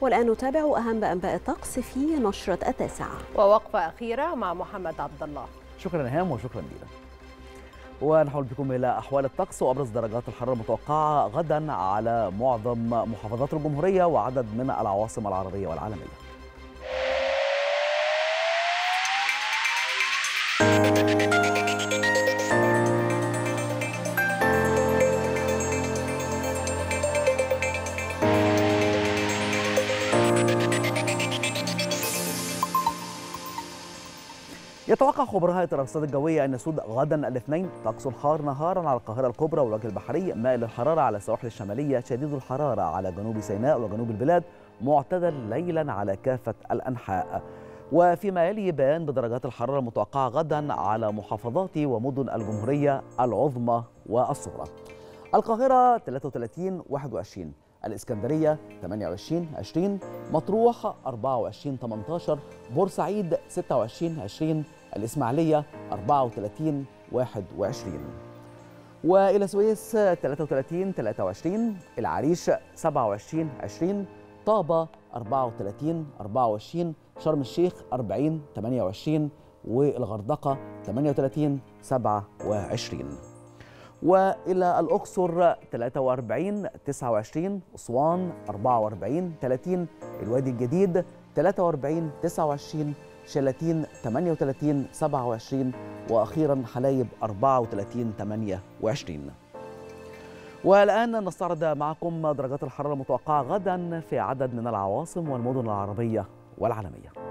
والآن نتابع أهم أنباء الطقس في نشرة التاسعة. ووقفة أخيرة مع محمد عبد الله. شكرا إيهام وشكرا ليلى. ونحول بكم إلى أحوال الطقس وأبرز درجات الحرارة المتوقعة غدا على معظم محافظات الجمهورية وعدد من العواصم العربية والعالمية. يتوقع خبراء هيئة الأرصاد الجوية أن يسود غدا الاثنين طقس الحار نهارا على القاهرة الكبرى والوجه البحري، مائل الحرارة على السواحل الشمالية، شديد الحرارة على جنوب سيناء وجنوب البلاد، معتدل ليلا على كافة الأنحاء. وفيما يلي بيان بدرجات الحرارة المتوقعة غدا على محافظات ومدن الجمهورية العظمى والصغرى. القاهرة 33-21، الإسكندرية 28-20، مطروح 24-18، بورسعيد 26-20، الإسماعيلية 34-21. وإلى السويس 33-23، العريش 27-20، طابة 34-24، شرم الشيخ 40-28، والغردقة 38-27. وإلى الأقصر 43-29، أسوان 44-30، الوادي الجديد 43-29، شلاتين 38-27، وأخيرا حلايب 34-28. والآن نستعرض معكم درجات الحرارة المتوقعة غدا في عدد من العواصم والمدن العربية والعالمية.